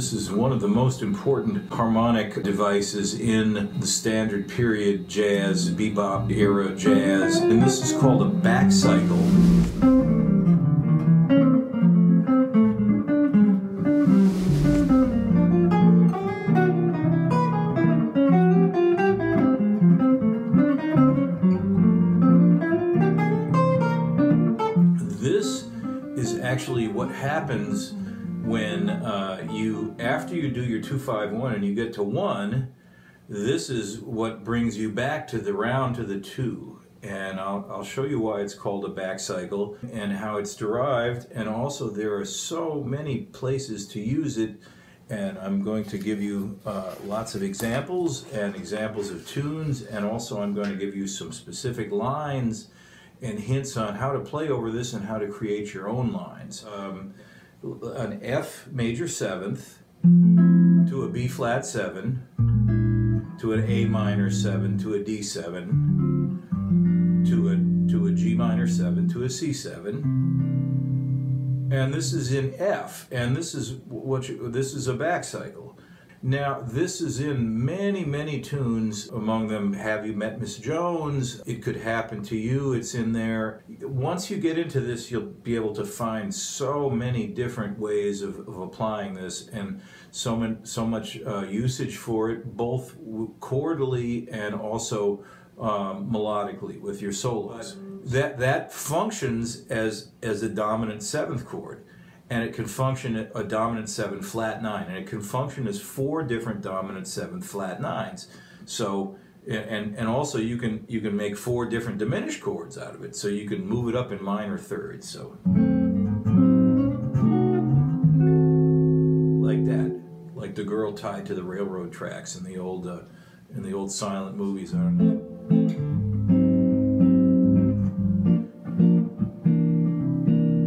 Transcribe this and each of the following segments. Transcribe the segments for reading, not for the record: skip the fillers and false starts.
This is one of the most important harmonic devices in the standard period jazz, bebop era jazz, and this is called a back cycle. Actually, what happens when after you do your 2-5-1 and you get to 1, this is what brings you back to the round to the 2. And I'll show you why it's called a back cycle and how it's derived, and also there are so many places to use it, and I'm going to give you lots of examples and examples of tunes, and also I'm going to give you some specific lines and hints on how to play over this and how to create your own lines. An F major 7th, to a B flat 7, to an A minor 7, to a D 7, to a G minor 7, to a C 7, and this is in F, and this is this is a back cycle. Now, this is in many, many tunes, among them Have You Met Miss Jones, It Could Happen to You, it's in there. Once you get into this, you'll be able to find so many different ways of applying this, and so much usage for it, both chordally and also melodically with your solos. That functions as a dominant 7th chord. And it can function at a dominant 7 flat 9, and it can function as 4 different dominant 7 flat 9s. So, and also you can make 4 different diminished chords out of it, so you can move it up in minor 3rds. So, like that, like the girl tied to the railroad tracks in the old silent movies. I don't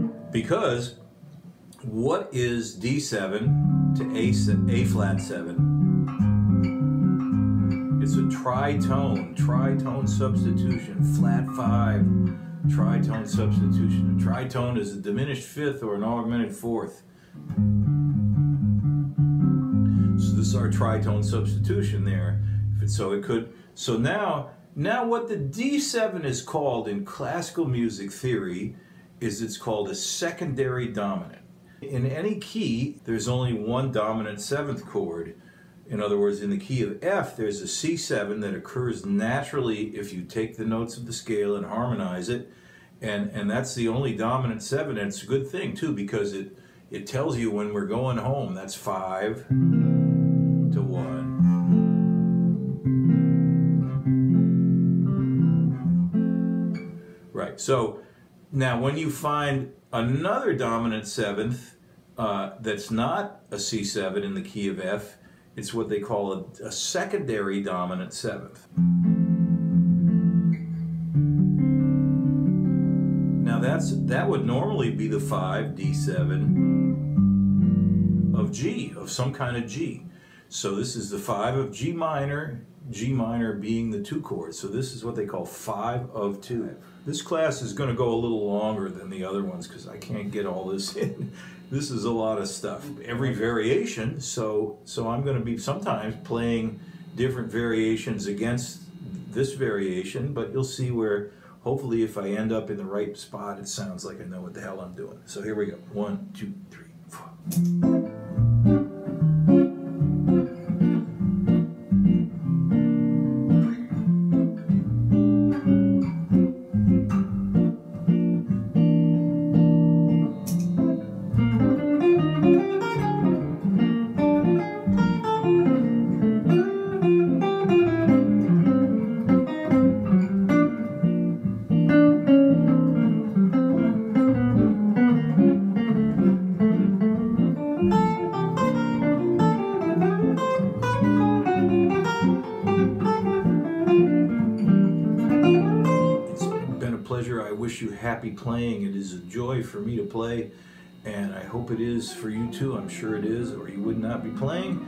know. Because what is D7 to A flat 7? It's a tritone substitution, flat 5, tritone substitution. A tritone is a diminished 5th or an augmented 4th. So this is our tritone substitution there. So now what the D7 is called in classical music theory is it's called a secondary dominant. In any key, there's only one dominant 7th chord. In other words, in the key of F, there's a C7 that occurs naturally if you take the notes of the scale and harmonize it, and that's the only dominant 7, and it's a good thing, too, because it tells you when we're going home. That's 5 to 1. Right, so now when you find another dominant 7th that's not a C7 in the key of F, it's what they call a secondary dominant 7th. Now that would normally be the 5 D7 of G, of some kind of G. So this is the 5 of G minor being the 2 chord. So this is what they call 5 of 2. This class is going to go a little longer than the other ones because I can't get all this in. This is a lot of stuff. Every variation, so I'm going to be sometimes playing different variations against this variation, but you'll see where hopefully if I end up in the right spot, it sounds like I know what the hell I'm doing. So here we go. 1, 2, 3, 4. I wish you happy playing. It is a joy for me to play, and I hope it is for you too. I'm sure it is, or you would not be playing.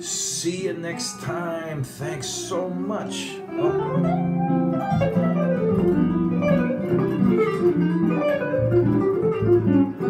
See you next time. Thanks so much. Oh.